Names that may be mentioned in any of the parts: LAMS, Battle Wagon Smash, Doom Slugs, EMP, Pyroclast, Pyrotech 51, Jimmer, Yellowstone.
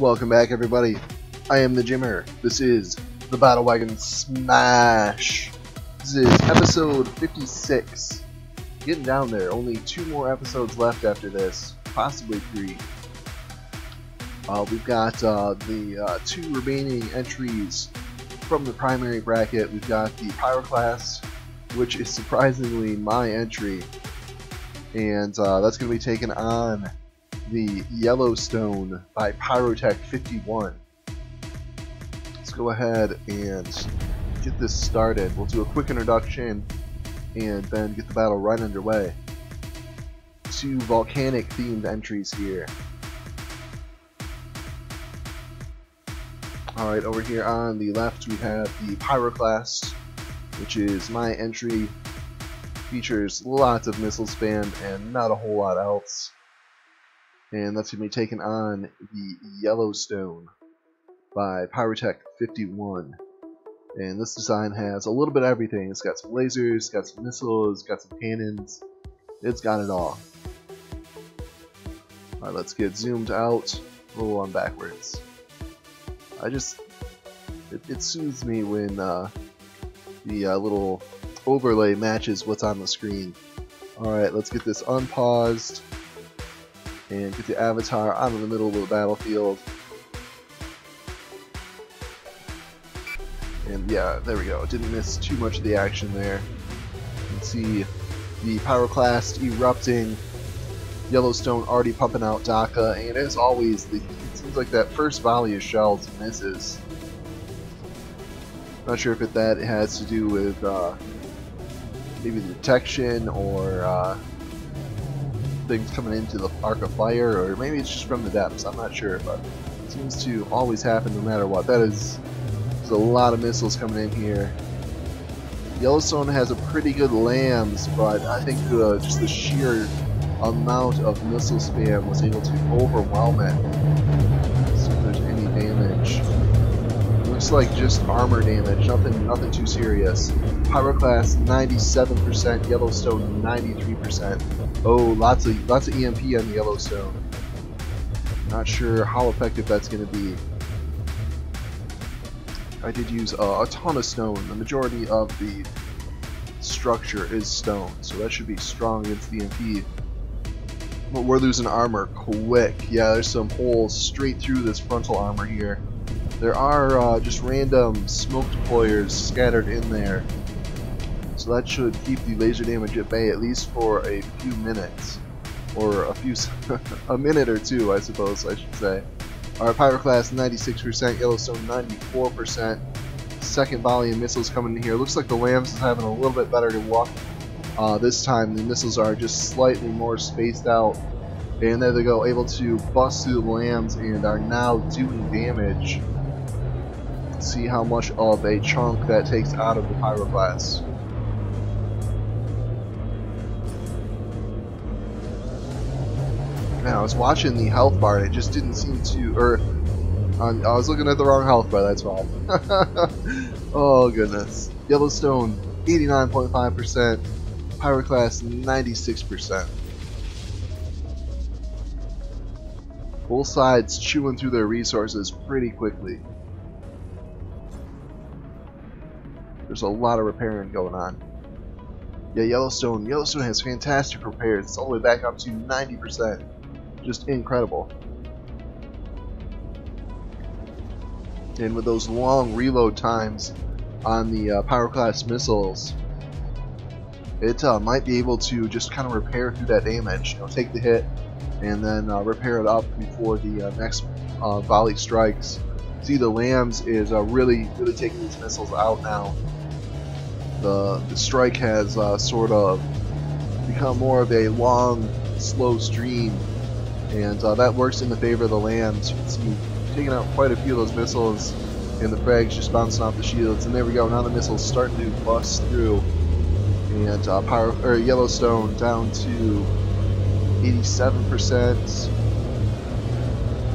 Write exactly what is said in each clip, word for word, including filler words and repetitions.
Welcome back, everybody. I am the Jimmer. This is the Battle Wagon Smash. This is episode fifty-six. Getting down there. Only two more episodes left after this. Possibly three. Uh, we've got uh, the uh, two remaining entries from the primary bracket. We've got the Pyroclast, which is surprisingly my entry. And uh, that's going to be taken on the Yellowstone by Pyrotech fifty-one. Let's go ahead and get this started. We'll do a quick introduction and then get the battle right underway. Two volcanic themed entries here. Alright, over here on the left we have the Pyroclast, which is my entry. Features lots of missile spam and not a whole lot else. And that's going to be taken on the Yellowstone by Pyrotech fifty-one. And this design has a little bit of everything. It's got some lasers, it's got some missiles, it's got some cannons. It's got it all. Alright, let's get zoomed out. Roll on backwards. I just... It, it soothes me when uh, the uh, little overlay matches what's on the screen. Alright, let's get this unpaused and get the avatar out of the middle of the battlefield. And yeah, there we go. Didn't miss too much of the action there. You can see the Pyroclast erupting, Yellowstone already pumping out Daka, and as always, the, it seems like that first volley of shells misses. Not sure if it, that it has to do with uh, maybe the detection or uh, things coming into the arc of fire, or maybe it's just from the depths. I'm not sure, but it seems to always happen no matter what. That is, there's a lot of missiles coming in here. Yellowstone has a pretty good LAMS, but I think uh, just the sheer amount of missile spam was able to overwhelm it. Let's see if there's any damage. Looks like just armor damage, nothing, nothing too serious. Pyroclast ninety-seven percent, Yellowstone ninety-three percent. Oh, lots of lots of E M P on Yellowstone. Not sure how effective that's going to be. I did use uh, a ton of stone. The majority of the structure is stone, so that should be strong against the E M P. But we're losing armor quick. Yeah, there's some holes straight through this frontal armor here. There are uh, just random smoke deployers scattered in there. So that should keep the laser damage at bay at least for a few minutes, or a few, a minute or two, I suppose I should say. Our Pyroclast ninety-six percent, Yellowstone ninety-four percent. Second volley of missiles coming in here. Looks like the LAMS is having a little bit better to walk uh, this time. The missiles are just slightly more spaced out, and there they go, able to bust through the LAMS and are now doing damage. Let's see how much of a chunk that takes out of the Pyroclast. Man, I was watching the health bar and it just didn't seem to, or um, I was looking at the wrong health bar, that's why. Oh goodness. Yellowstone eighty-nine point five percent, Pyroclast ninety-six percent. Both sides chewing through their resources pretty quickly. There's a lot of repairing going on. Yeah, Yellowstone. Yellowstone has fantastic repairs. It's all the way back up to ninety percent. Just incredible. And with those long reload times on the uh, Pyroclast missiles, it uh, might be able to just kind of repair through that damage. You know, take the hit and then uh, repair it up before the uh, next uh, volley strikes. See, the LAMS is uh, really, really taking these missiles out now. The, the strike has uh, sort of become more of a long, slow stream, and uh, that works in the favor of the LAMS. You can see taking out quite a few of those missiles, and the frags just bouncing off the shields. And there we go. Now the missiles starting to bust through, and uh, Pyro or Yellowstone down to eighty-seven percent,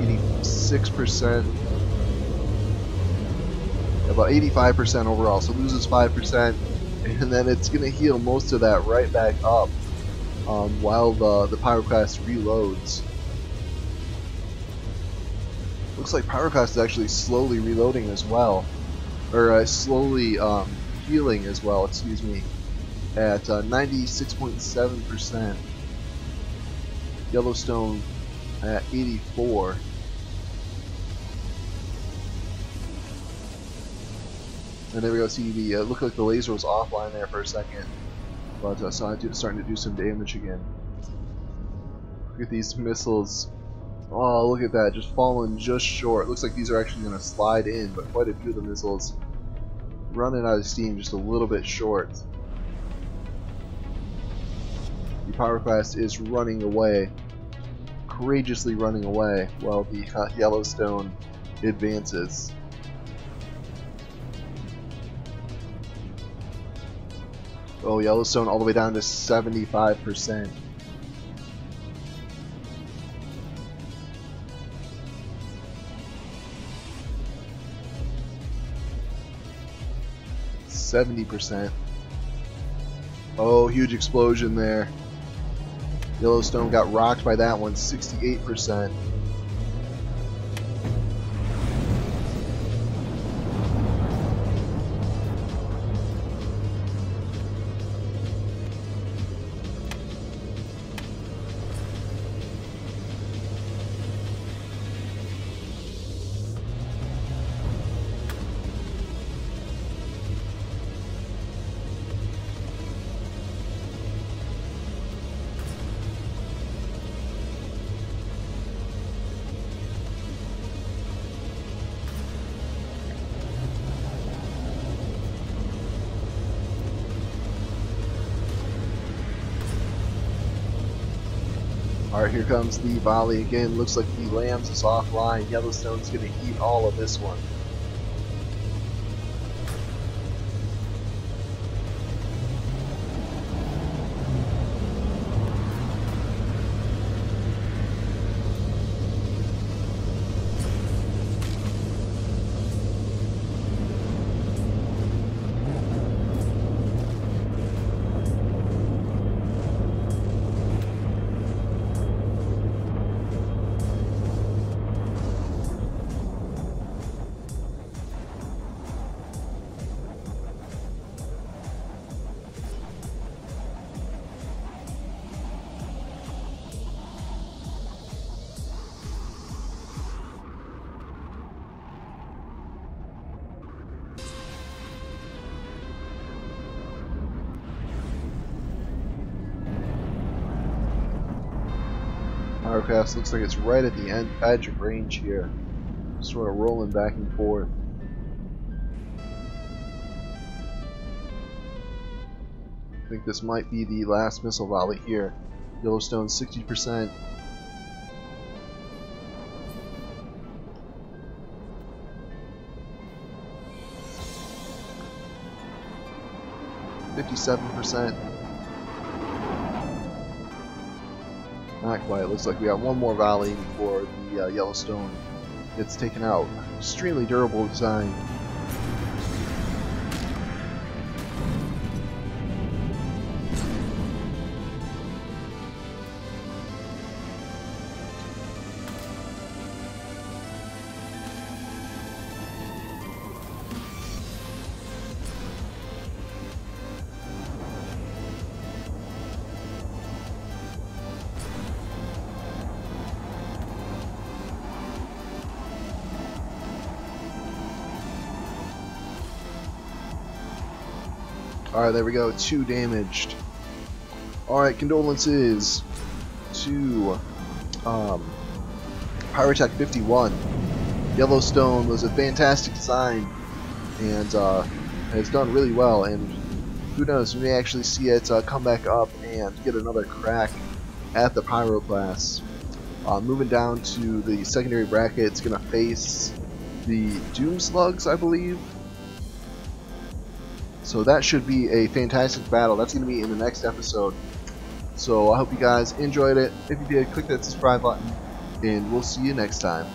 eighty-six percent. About eighty-five percent overall, so loses five percent, and then it's going to heal most of that right back up um, while the, the Pyroclast reloads. Looks like Pyroclast is actually slowly reloading as well, or uh, slowly um, healing as well, excuse me, at uh, ninety-six point seven percent, Yellowstone at eighty-four. And there we go, see the, uh, looked like the laser was offline there for a second, but uh, so it's starting to do some damage again. Look at these missiles. Oh, look at that, just falling just short. Looks like these are actually going to slide in, but quite a few of the missiles running out of steam just a little bit short. The Pyroclast is running away, courageously running away, while the uh, Yellowstone advances. Oh, Yellowstone all the way down to seventy-five percent. seventy percent. Oh, huge explosion there. Yellowstone got rocked by that one, sixty-eight percent. Alright, here comes the volley again. Looks like the LAMS is offline. Yellowstone's going to eat all of this one. Pyroclast looks like it's right at the end edge of range here, sort of rolling back and forth. I think this might be the last missile volley here. Yellowstone sixty percent. fifty-seven percent. Not quite. Looks like we got one more volley before the uh, Yellowstone gets taken out. Extremely durable design. Alright, there we go, two damaged. Alright, condolences to um, Pyrotech fifty-one. Yellowstone was a fantastic design and uh, has done really well, and who knows, we may actually see it uh, come back up and get another crack at the Pyroclast. Uh, moving down to the secondary bracket, it's going to face the Doom Slugs, I believe. So that should be a fantastic battle. That's going to be in the next episode. So I hope you guys enjoyed it. If you did, click that subscribe button, and we'll see you next time.